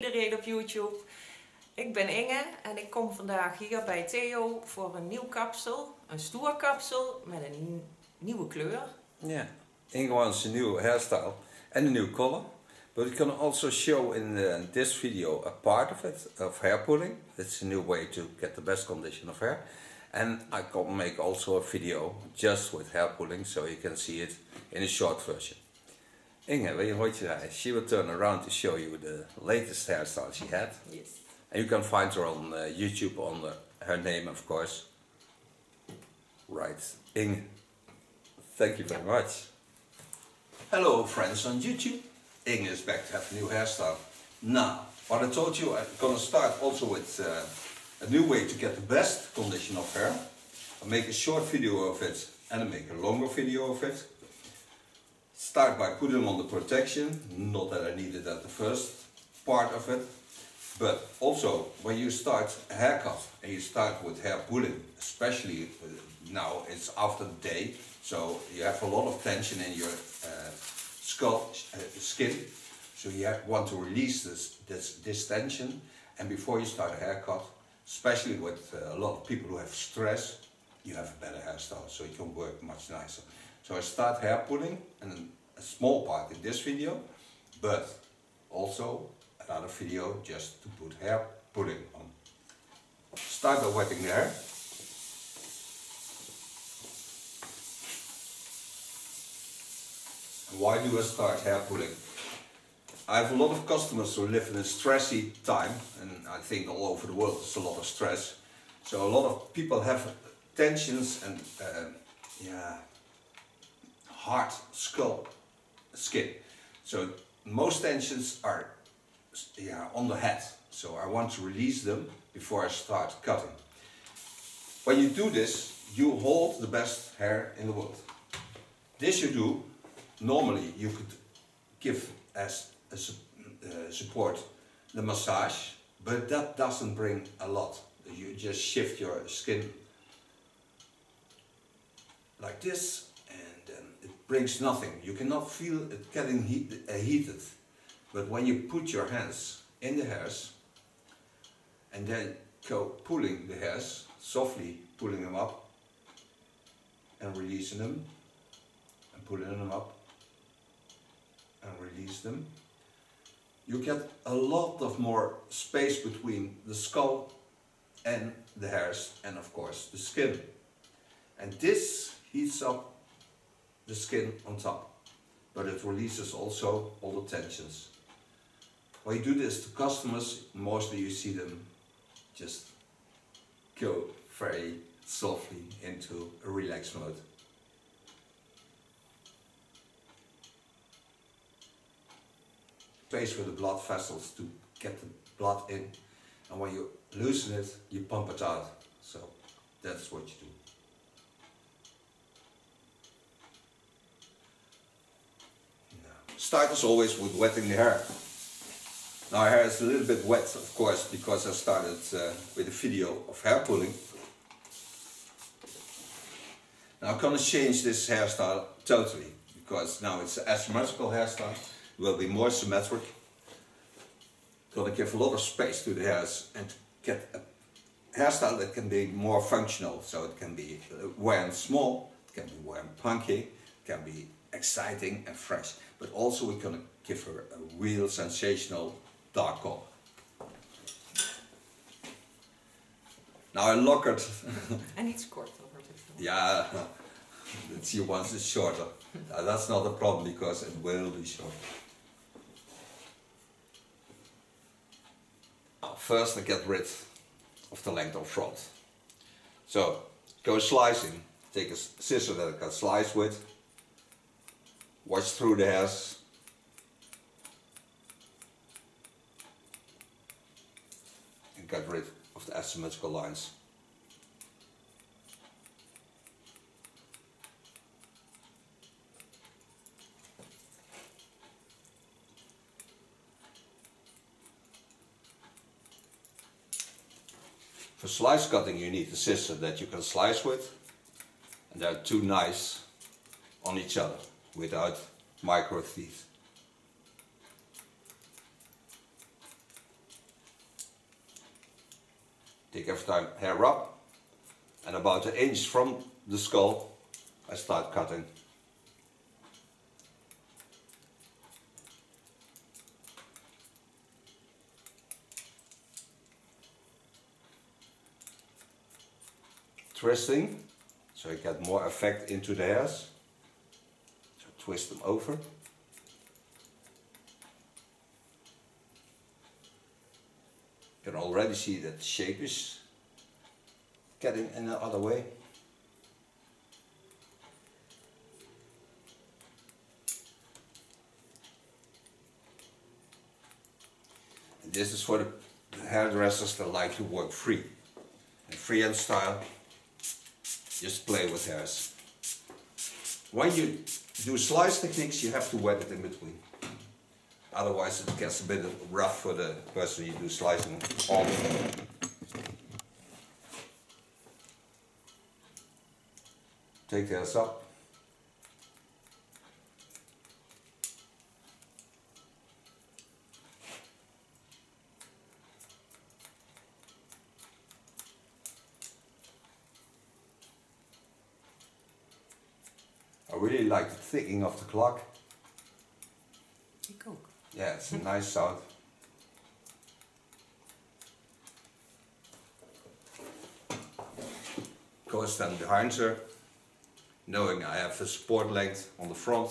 Iedereen op YouTube. Ik ben Inge en ik kom vandaag hier bij Theo voor een nieuw kapsel. Een stoer kapsel met een nieuwe kleur. Yeah, Inge wants a new hairstyle and a new color. But we can also show in this video a part of it, of hair pulling. It's a new way to get the best condition of hair. And I can make also a video just with hair pulling, so you can see it in a short version. Inge, wil je een rondje rijden? She will turn around to show you the latest hairstyle she had. Yes. And you can find her on YouTube on her name, of course. Right. Inge, thank you very much. Hello friends on YouTube. Inge is back to have a new hairstyle. Now, what I told you, I'm going to start also with a new way to get the best condition of hair. I'll make a short video of it and I'll make a longer video of it. Start by putting on the protection, not that I needed that the first part of it, but also when you start a haircut and you start with hair pulling, especially now it's after the day, so you have a lot of tension in your skin, so you want to release this tension. And before you start a haircut, especially with a lot of people who have stress, you have a better hairstyle, so it can work much nicer. So I start hair pulling, and a small part in this video, but also another video just to put hair pulling on. Start by wetting the hair. Why do I start hair pulling? I have a lot of customers who live in a stressy time, and I think all over the world there's a lot of stress. So a lot of people have tensions and hard skin. So most tensions are on the head. So I want to release them before I start cutting. When you do this, you hold the best hair in the world. This you do, normally you could give as a support the massage, but that doesn't bring a lot. You just shift your skin like this, brings nothing. You cannot feel it getting heated. But when you put your hands in the hairs and then go pulling the hairs, softly pulling them up and releasing them, and pulling them up and release them, you get a lot of more space between the skull and the hairs, and of course the skin. And this heats up the skin on top, but it releases also all the tensions. When you do this to customers, mostly you see them just go very softly into a relaxed mode. Space for the blood vessels to get the blood in, and when you loosen it, you pump it out. So that's what you do. Start as always with wetting the hair. Now hair is a little bit wet, of course, because I started with a video of hair pulling. Now I'm going to change this hairstyle totally, because now it's an asymmetrical hairstyle. It will be more symmetric. I'm going to give a lot of space to the hairs and get a hairstyle that can be more functional. So it can be wearing small, it can be wearing punky, it can be exciting and fresh, but also we're going to give her a real sensational dark color. Now I lockered. And it's shorter. Yeah, she wants it shorter. That's not a problem because it will be short. First I get rid of the length on front. So go slicing. Take a scissor that I can slice with. Watch through the hairs. And get rid of the asymmetrical lines. For slice cutting you need a scissor that you can slice with, and there are two knives on each other, without micro teeth. Take every time hair up, and about an inch from the skull I start cutting. Twisting, so I get more effect into the hairs. So twist them over. You can already see that the shape is getting in the other way. And this is for the hairdressers that like to work free and freehand style. Just play with hairs. When you do slice techniques, you have to wet it in between. Otherwise it gets a bit rough for the person you do slicing on. Take the hairs up. I really like the ticking of the clock. Yeah, it's a nice sound. Go stand behind her, knowing I have a support length on the front.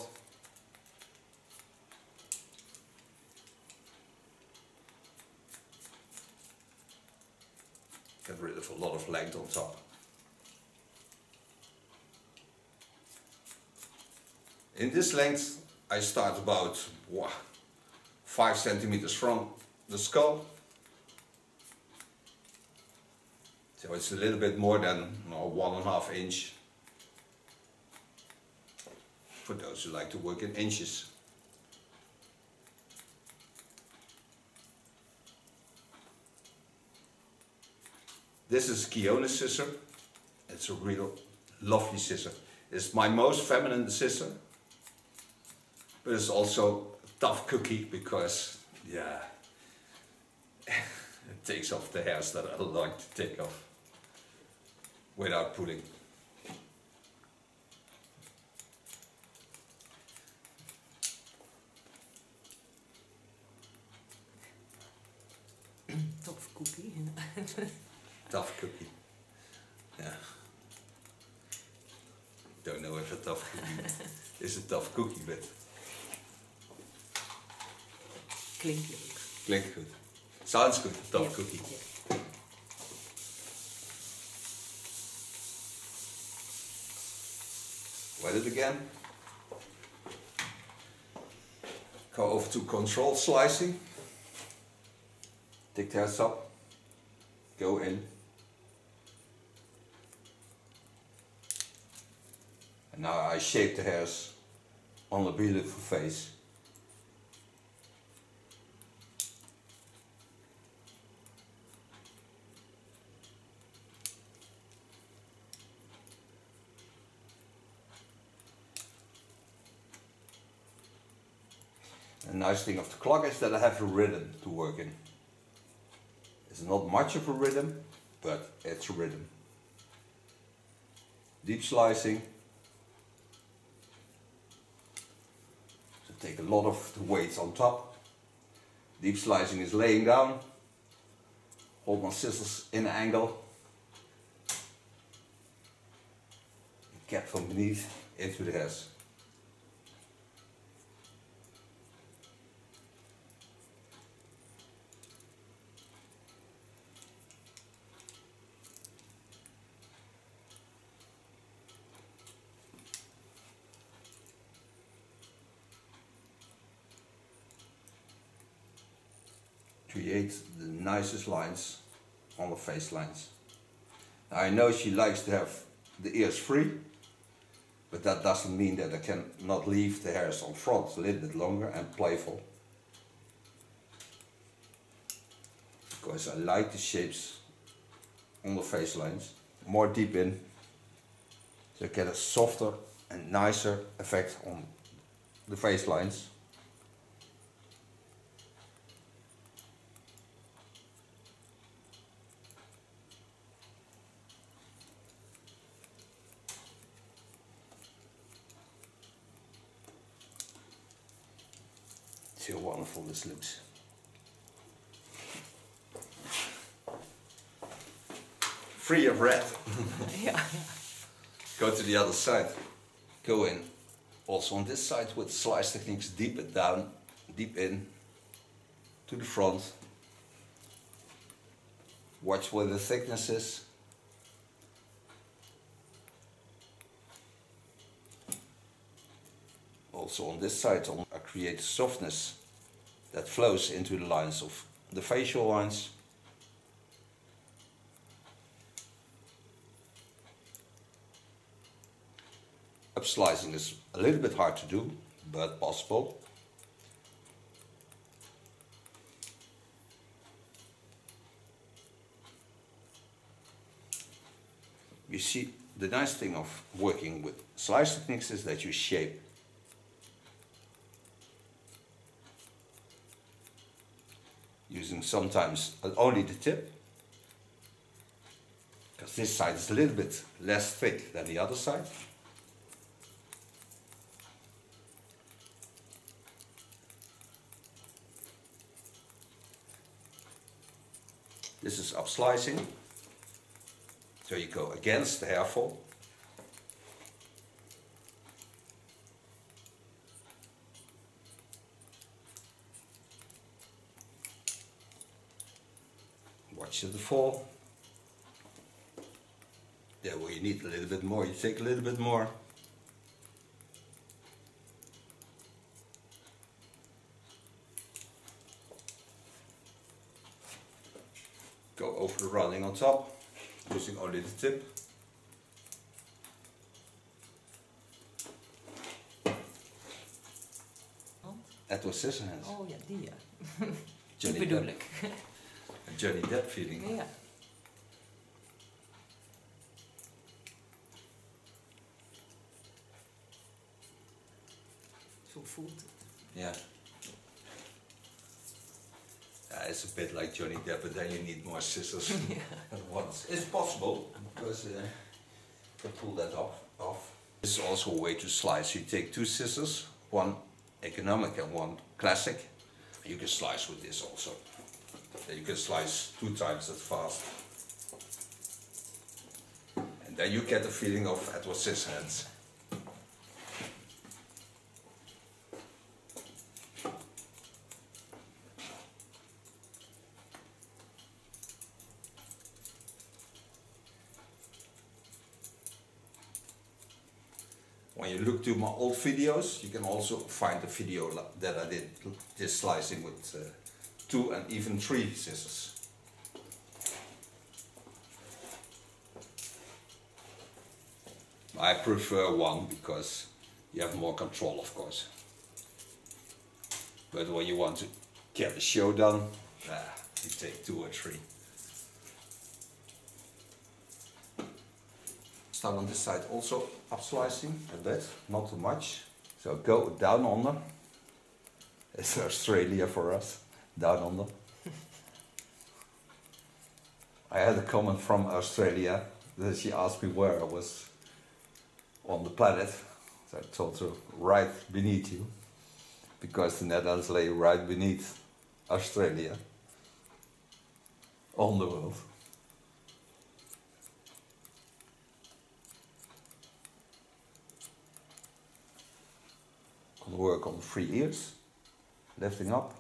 Get rid of a lot of length on top. In this length, I start about 5 centimeters from the skull. So it's a little bit more than 1.5 inch. For those who like to work in inches. This is Keona's scissor. It's a real lovely scissor. It's my most feminine scissor. But it's also a tough cookie because, yeah, it takes off the hairs that I like to take off without pulling. Tough cookie. Tough cookie. Yeah. Don't know if a tough cookie is a tough cookie, but. Klinkt leuk. Klinkt goed. Sounds good, tough yeah. Cookie. Yeah. Wet it again. Go over to control slicing. Take the hairs up. Go in. And now I shape the hairs on the beautiful face. The nice thing of the clock is that I have a rhythm to work in. It's not much of a rhythm, but it's a rhythm. Deep slicing. So take a lot of the weights on top. Deep slicing is laying down. Hold my scissors in an angle. And cut from beneath into the hairs. Create the nicest lines on the face lines. Now I know she likes to have the ears free, but that doesn't mean that I cannot leave the hairs on front a little bit longer and playful. Because I like the shapes on the face lines, more deep in, so I get a softer and nicer effect on the face lines. see how wonderful this looks. Free of red. Yeah. Go to the other side. Go in. Also on this side with slice techniques, deep it down, deep in, to the front. Watch where the thickness is. Also on this side, I create softness that flows into the lines of the facial lines. Upslicing is a little bit hard to do, but possible. You see, the nice thing of working with slice techniques is that you shape. Using sometimes only the tip, because this side is a little bit less thick than the other side. This is up slicing, so you go against the hair fall. Watch the fall. There where you need a little bit more, you take a little bit more. Go over the running on top, using only the tip. Oh. Edward Scissorhands. Oh ja, die ja. Die bedoel ik. Een Johnny Depp feeling. Ja. Zo voelt het. Ja. It's a bit like Johnny Depp, but then you need more scissors at once. It's possible, because you can pull that off. This is also a way to slice. You take two scissors, one economic and one classic. You can slice with this also. Then you can slice two times as fast. And then you get the feeling of Edward Scissorhands. When you look to my old videos, you can also find the video that I did this slicing with 2 and even 3 scissors. I prefer 1 because you have more control, of course. But when you want to get the show done, you take 2 or 3. Start on this side also up slicing a bit, not too much. So go down under. It's Australia for us, down under. I had a comment from Australia that she asked me where I was on the planet. So I told her right beneath you, because the Netherlands lay right beneath Australia on the world. Work on the 3 ears, lifting up,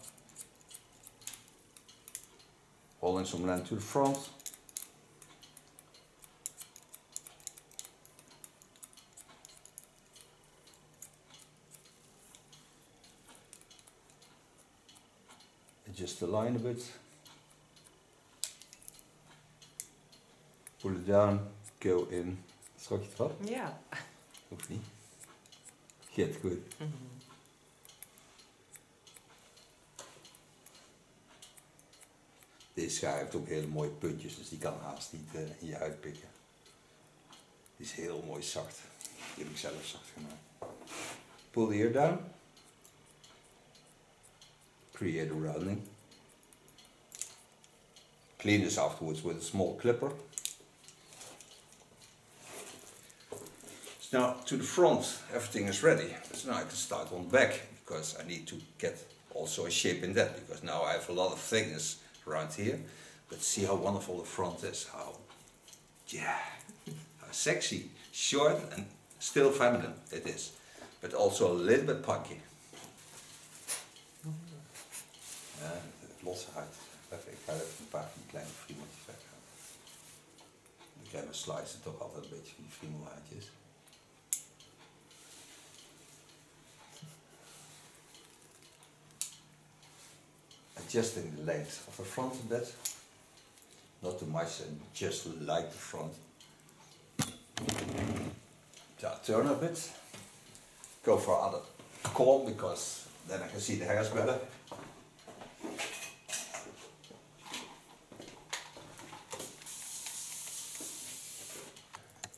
holding some land to the front, adjust the line a bit, pull it down, go in. Schrok je het op? Ja. Hoeft niet. Get good. Deze guy heeft ook hele mooie puntjes, dus die kan haast niet in je uitpikken. Die is heel mooi zacht. Die heb ik zelf zacht gemaakt. Pull the ear down. Create a rounding. Clean this afterwards with a small clipper. So now to the front, everything is ready. So now I can start on the back, because I need to get also a shape in that, because now I have a lot of thickness around here. But see how wonderful the front is, how, yeah, how sexy, short and still feminine it is, but also a little bit punky. Ja, het losse uit. Ik ga even een paar kleine friemeltjes weghalen. Ik heb mijn slicer toch altijd een beetje van die friemelhaartjes. Adjusting the length of the front a bit, not too much and just like the front. So turn a bit, go for other comb because then I can see the hairs better.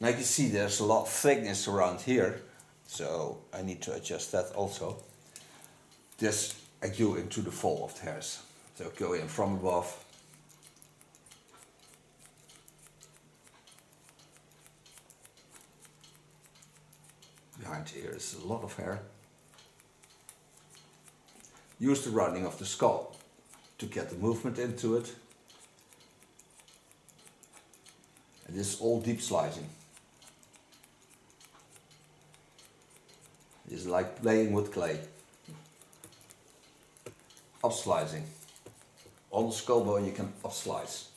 Now you can see there's a lot of thickness around here, so I need to adjust that also. This I do into the fall of the hairs, so go in from above. Behind here is a lot of hair. Use the rounding of the skull to get the movement into it. And this is all deep slicing. It's like playing with clay. Up slicing. On the skull bone you can up slice.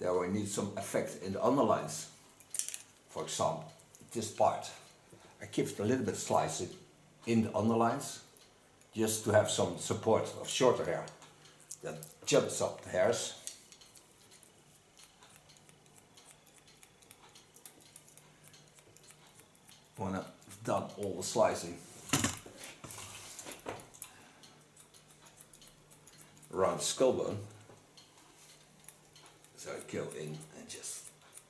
There we need some effect in the underlines. For example, this part. I keep it a little bit slicing in the underlines, just to have some support of shorter hair that jumps up the hairs. When I've done all the slicing around the skull bone, so I go in and just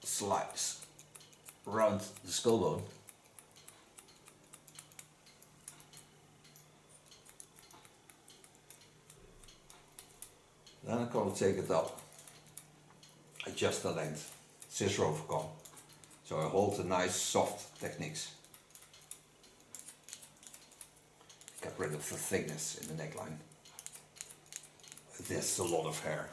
slice around the skull bone. Then I'm going to take it up, adjust the length, scissor over comb, so I hold the nice soft techniques. Get rid of the thickness in the neckline. There's a lot of hair.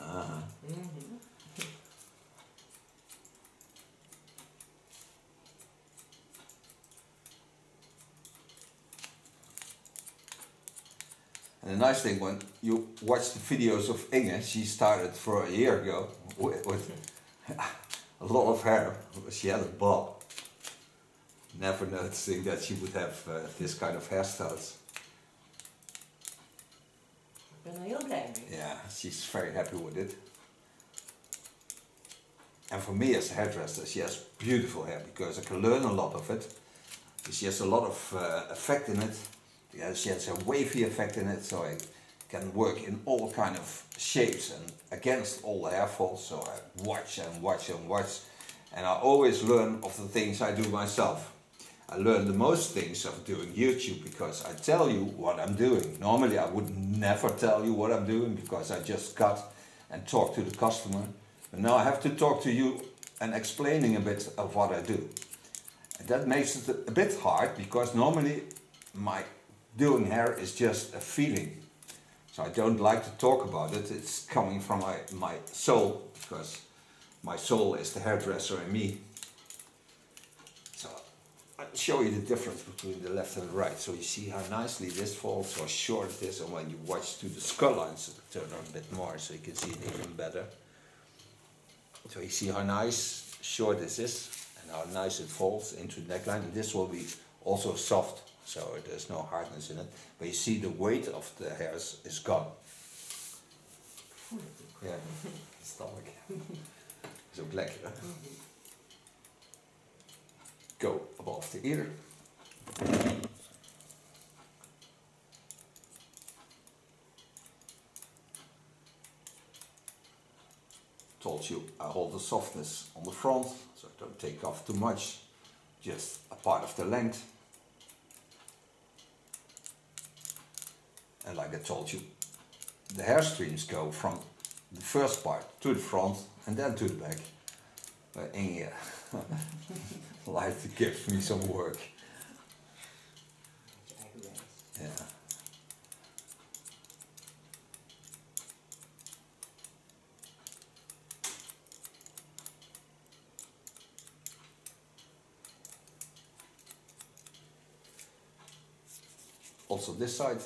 Uh-huh. Mm-hmm. And the nice thing, when you watch the videos of Inge, she started for a year ago with a lot of hair. She had a bob, never noticing that she would have this kind of hairstyles. Ik ben er heel blij mee. Yeah, she's very happy with it. And for me as a hairdresser, she has beautiful hair because I can learn a lot of it. She has a lot of effect in it. Yeah, she has a wavy effect in it, so I can work in all kind of shapes and against all the hair falls. So I watch and watch and watch, and I always learn of the things I do myself. I learn the most things of doing YouTube because I tell you what I'm doing. Normally I would never tell you what I'm doing because I just cut and talk to the customer. But now I have to talk to you and explaining a bit of what I do. And that makes it a bit hard because normally my doing hair is just a feeling, so I don't like to talk about it. It's coming from my soul, because my soul is the hairdresser in me. So I'll show you the difference between the left and the right, so you see how nicely this falls, how short it is, and when you watch to the skull lines, it'll turn on a bit more, so you can see it even better. So you see how nice, short this is, and how nice it falls into the neckline, and this will be also soft. So there's no hardness in it, but you see the weight of the hairs is gone. Yeah, stomach. So black. Huh? Go above the ear. Told you I hold the softness on the front, so I don't take off too much, just a part of the length. And like I told you, the hair streams go from the first part to the front and then to the back. Inge like to give me some work. Yeah. Also this side,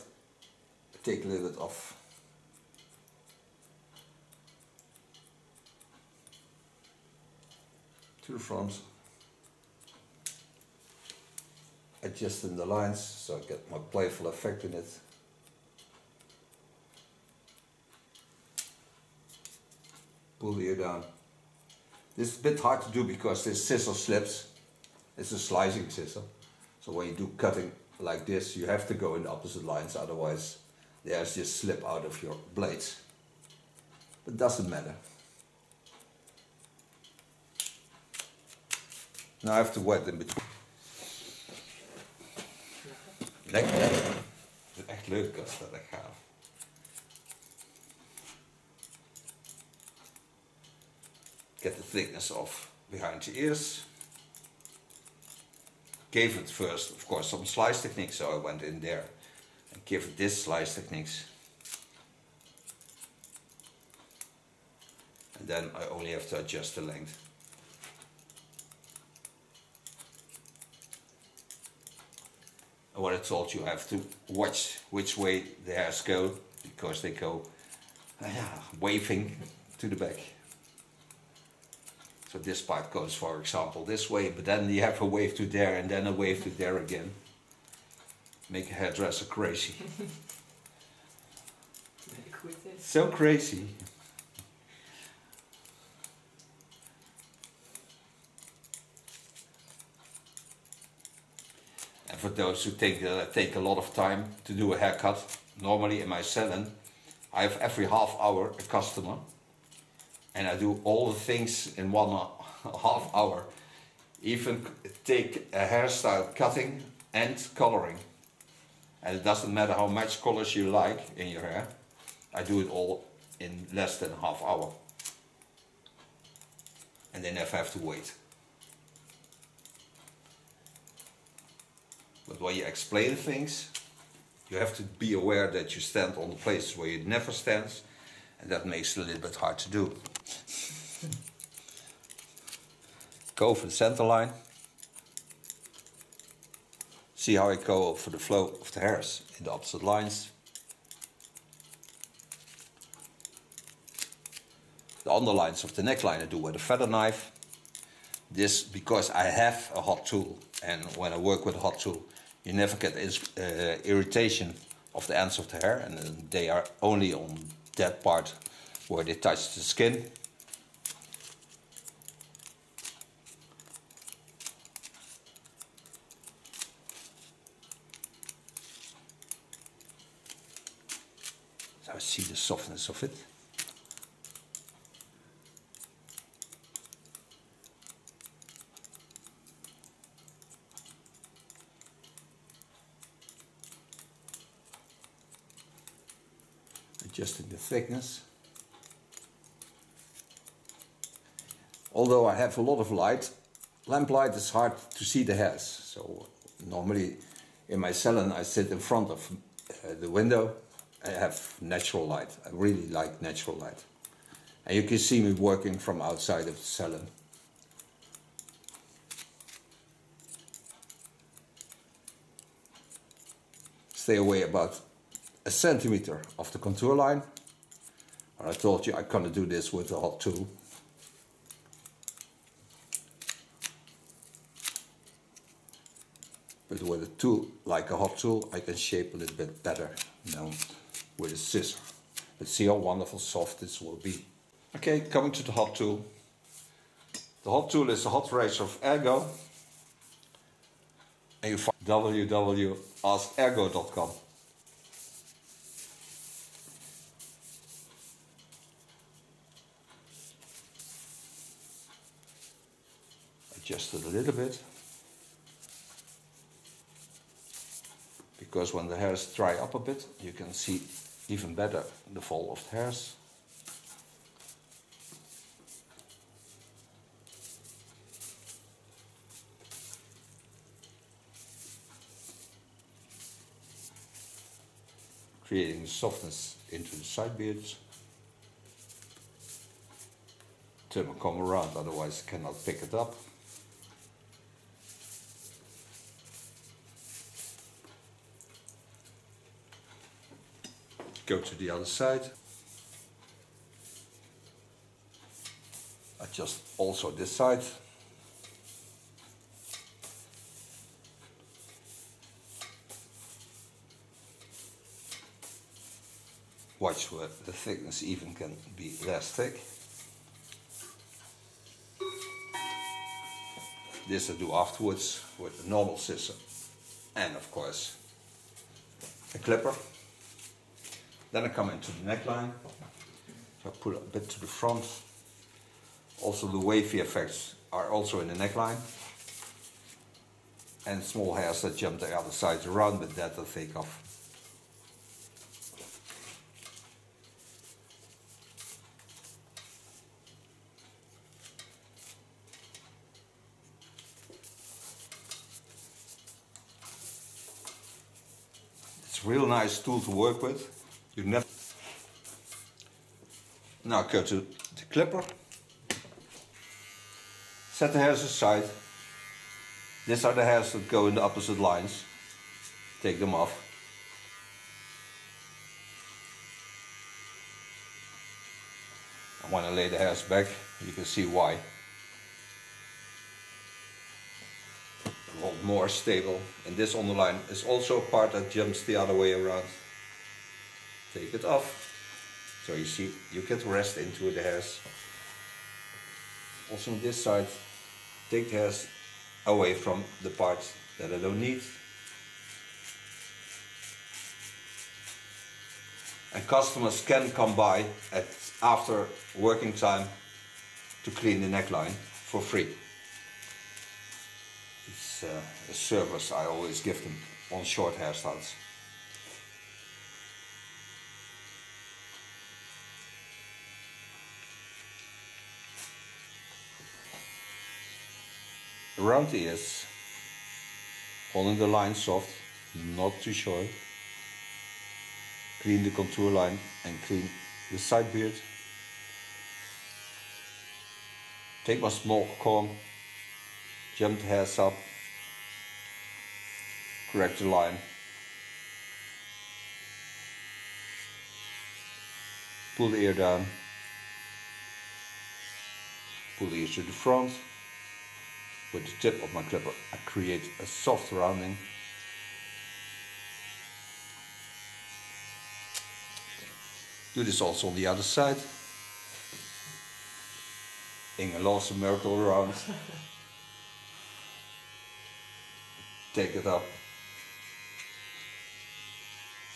take a little bit off. To the front. Adjusting the lines so I get more playful effect in it. Pull the ear down. This is a bit hard to do because this scissor slips. It's a slicing scissor. So when you do cutting like this, you have to go in the opposite lines, otherwise they just slip out of your blades. But it doesn't matter. Now I have to wet in between. Lekker, lekker. Het is echt leuk als dat gaat. Get the thickness off behind your ears. Gave it first, of course, some slice techniques, so I went in there and gave it this slice techniques. And then I only have to adjust the length. What I told you, I have to watch which way the hairs go, because they go waving to the back. So this part goes, for example, this way, but then you have a wave to there and then a wave to there again. Make a hairdresser crazy. So crazy. For those who think that I take a lot of time to do a haircut, normally in my salon, I have every half hour a customer, and I do all the things in 1.5 hours. Even take a hairstyle cutting and coloring, and it doesn't matter how much colors you like in your hair. I do it all in less than half hour, and they never have to wait. But when you explain things, you have to be aware that you stand on the places where you never stand, and that makes it a little bit hard to do. Go for the center line. See how I go for the flow of the hairs in the opposite lines. The underlines of the neckline I do with a feather knife. This because I have a hot tool, and when I work with a hot tool, you never get irritation of the ends of the hair, and they are only on that part where they touch the skin. So I see the softness of it. Adjusting the thickness. Although I have a lot of light, lamplight is hard to see the hairs. So normally in my salon I sit in front of the window. I have natural light. I really like natural light. And you can see me working from outside of the salon. Stay away about a centimeter of the contour line, and I told you I couldn't do this with a hot tool. But with a tool like a hot tool, I can shape a little bit better than with a scissor. But see how wonderful soft this will be. Okay, coming to the hot tool. The hot tool is the hot razor of Ergo, and you find www.askergo.com. Just a little bit, because when the hairs dry up a bit, you can see even better the fall of the hairs. creating softness into the side beards. Turn the comb around, otherwise I cannot pick it up. Go to the other side. Adjust also this side. Watch where the thickness even can be less thick. This I do afterwards with a normal scissor and of course a clipper. Then I come into the neckline, so I put a bit to the front. Also the wavy effects are also in the neckline. And small hairs that jump the other sides around, but that I take off. It's a real nice tool to work with. You never. Now go to the clipper. Set the hairs aside. These are the hairs that go in the opposite lines. Take them off. And when I lay the hairs back, you can see why. A lot more stable. And this underline is also a part that jumps the other way around. Take it off. So you see, you get rest into the hairs. Also on this side, take the hairs away from the parts that I don't need. And customers can come by after working time to clean the neckline for free. It's a service I always give them on short hairstyles. Around the ears, holding the line soft, not too short. Clean the contour line and clean the side beard. Take my small comb, jump the hairs up, correct the line. Pull the ear down, pull the ear to the front. With the tip of my clipper, I create a soft rounding. Do this also on the other side. Inge loves a miracle round. Take it up.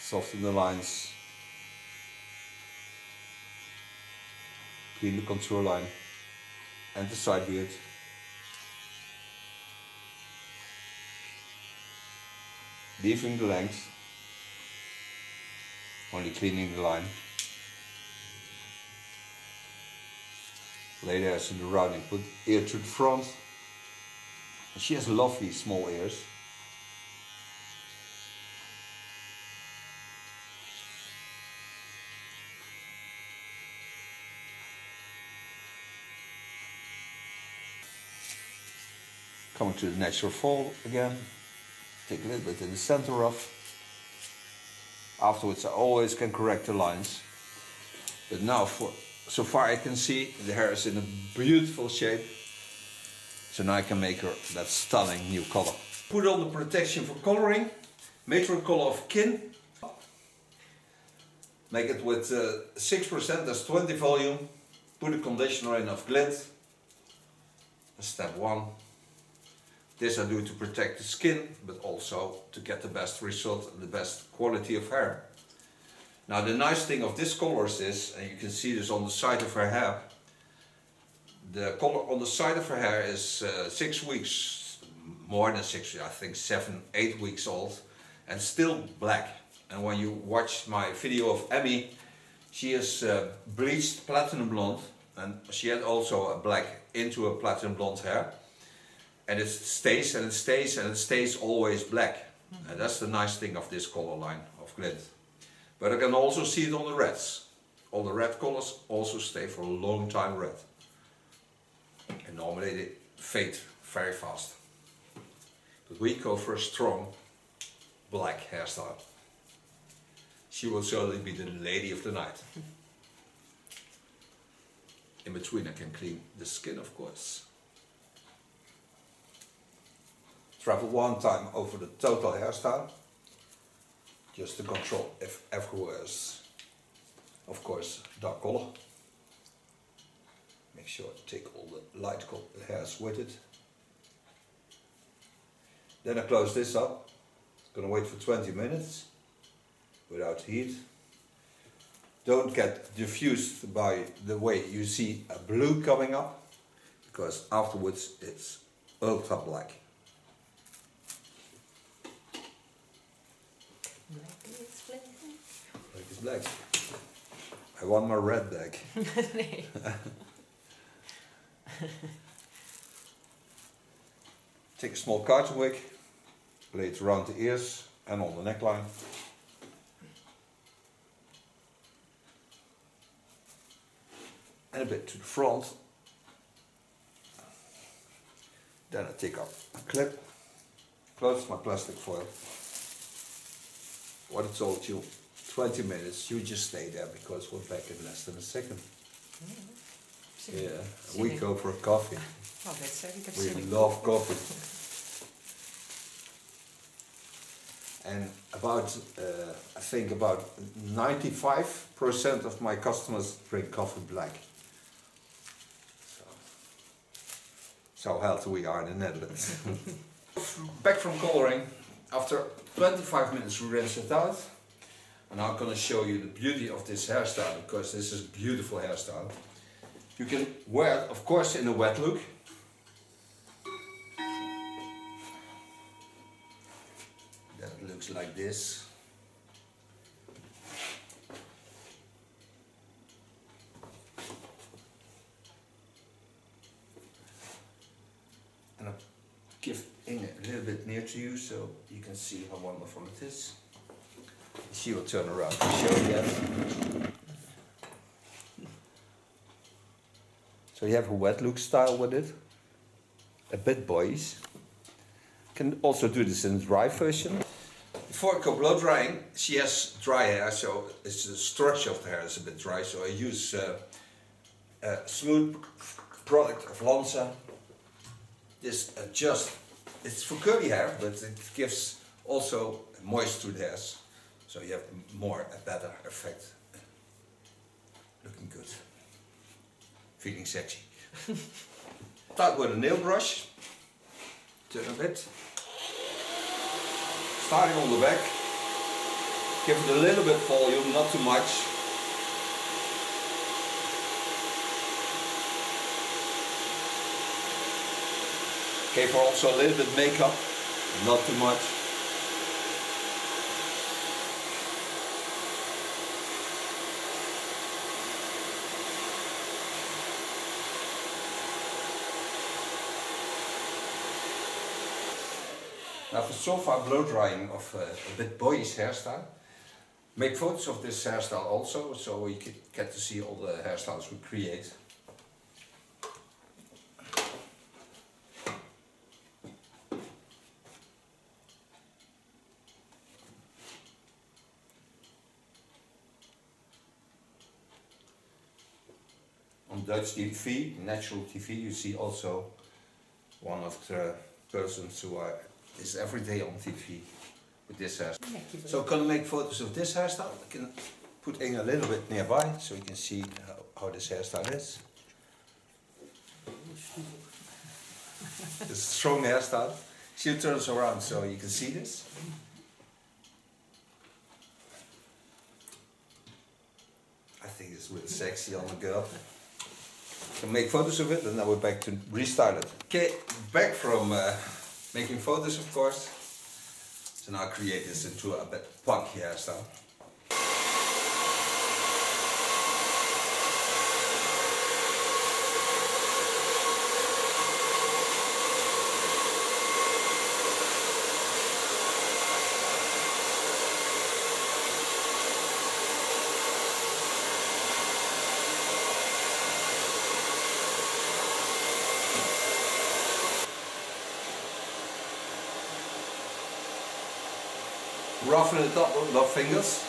Soften the lines. Clean the contour line and the side beard. Leaving the length, only cleaning the line. Lay the hairs in the rounding, put ear to the front. She has lovely small ears. Coming to the natural fall again. Take a little bit in the center off. Afterwards I always can correct the lines. But now so far I can see the hair is in a beautiful shape. So now I can make her that stunning new color. Put on the protection for coloring. Make her a color of kin. Make it with 6%, that's 20 volume. Put a conditioner in of Glint. Step 1. This I do to protect the skin, but also to get the best result and the best quality of hair. Now the nice thing of this color is this, and you can see this on the side of her hair. The color on the side of her hair is 6 weeks, more than 6 weeks, I think 7, 8 weeks old, and still black. And when you watch my video of Emmy, she is bleached platinum blonde, and she had also a black into a platinum blonde hair. And it stays and it stays and it stays always black. And that's the nice thing of this color line of Glint. But I can also see it on the reds. All the red colors also stay for a long time red. And normally they fade very fast. But we go for a strong black hairstyle. She will certainly be the lady of the night. In between I can clean the skin, of course. Travel one time over the total hairstyle, just to control if everywhere is, of course, dark color. Make sure I take all the light color hairs with it. Then I close this up. Gonna wait for 20 minutes without heat. Don't get diffused by the way you see a blue coming up, because afterwards it's ultra black. Black is black. I want my red back. Take a small carton wig, lay it around the ears and on the neckline. And a bit to the front. Then I take up a clip, close my plastic foil. What I told you, 20 minutes, you just stay there because we're back in less than a second. Mm-hmm. Yeah, we go for a coffee. Oh, that's we love coffee. And about, I think about 95% of my customers drink coffee black. So healthy we are in the Netherlands. Back from coloring. After 25 minutes we rinse it out, and I'm going to show you the beauty of this hairstyle, because this is a beautiful hairstyle. You can wear it, of course, in a wet look. Then it looks like this. And I give Inge a little bit near to you, so you can see how wonderful it is. She will turn around and show you that. So you have a wet look style with it, a bit boyish. Can also do this in dry version. Before I go blow drying, she has dry hair, so it's the structure of the hair is a bit dry. So I use a smooth product of Lanza. This adjusts. It's for curly hair, but it gives also moist to the hairs, so you have a better effect. Looking good, feeling sexy. Start with a nail brush, turn a bit, starting on the back, give it a little bit volume, not too much. Okay, for also a little bit makeup, not too much. Now for so far blow drying of a bit boyish hairstyle, make photos of this hairstyle also, so you get to see all the hairstyles we create. Dutch TV, Natural TV, you see also one of the persons who is every day on TV with this hairstyle. Yeah, so I'm going to make photos of this hairstyle. I can put Inge a little bit nearby so you can see how this hairstyle is. It's a strong hairstyle. She turns around so you can see this. I think it's really sexy on a girl. Can make photos of it, and now we're back to restyle it. Okay, back from making photos, of course. So now I create this into a bit punky hairstyle. roughen it up with our fingers.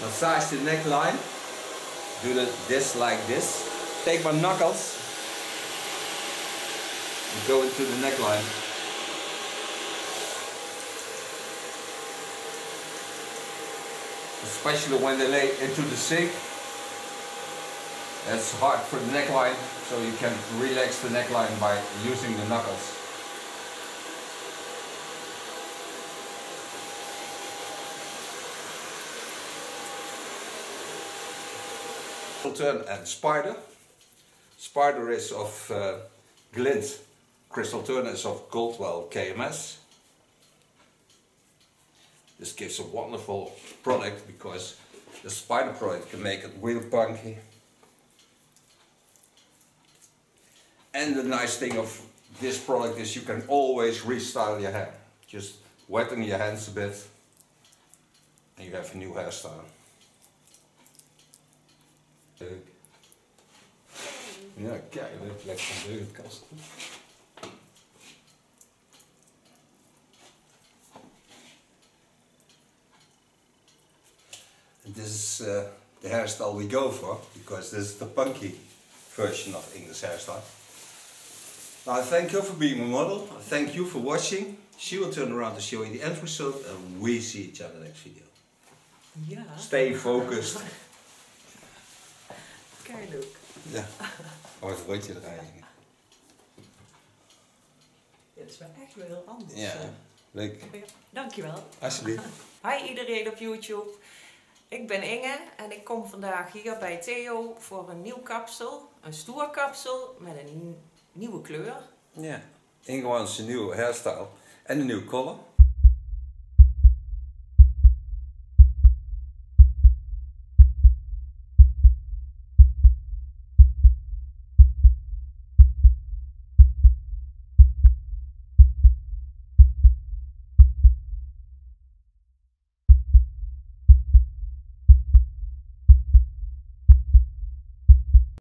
Massage the neckline. Do this like this. Take my knuckles and go into the neckline. Especially when they lay into the sink. That's hard for the neckline, so you can relax the neckline by using the knuckles. Turn and spider. Spider is of Glint, crystal turn is of Goldwell KMS. This gives a wonderful product because the spider product can make it real punky. And the nice thing of this product is you can always restyle your hair. Just wetting your hands a bit and you have a new hairstyle. Leuk. Ja, kijk, leuk plek van de kast. This is the hairstyle we go for, because this is the punky version of Inge's hairstyle. Now, I thank her for being my model. I thank you for watching. She will turn around to show you the end result, and we see each other next video. Yeah. Stay focused. Keilook. Ja, oh, het rondje draaien. Ja, dat is wel echt wel heel anders. Ja, leuk. Dankjewel. Alsjeblieft. Hi iedereen op YouTube. Ik ben Inge en ik kom vandaag hier bij Theo voor een nieuw kapsel. Een stoer kapsel met een nieuwe kleur. Ja, Inge wants a new hairstyle en een nieuwe color.